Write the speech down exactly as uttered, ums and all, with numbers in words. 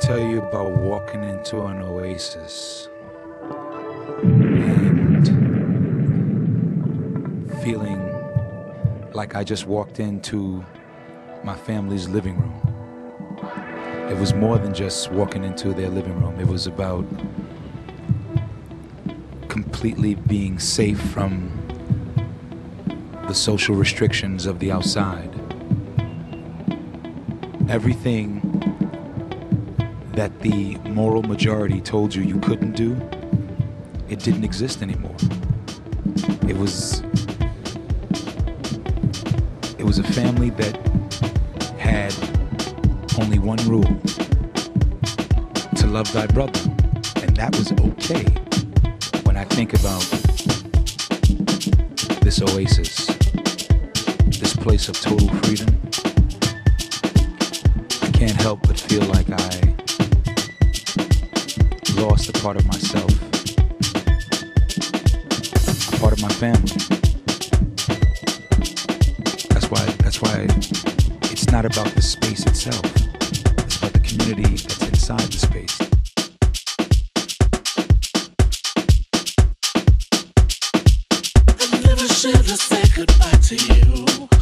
tell you about walking into an oasis and feeling like I just walked into my family's living room. It was more than just walking into their living room. It was about completely being safe from the social restrictions of the outside. Everything that the moral majority told you you couldn't do, it didn't exist anymore. It was, it was a family that had only one rule: to love thy brother. And that was okay. When I think about this oasis, this place of total freedom, I can't help but feel like I lost a part of myself, a part of my family. That's why, that's why it's not about the space itself. It's about the community that's inside the space. I've never shared a say goodbye to you.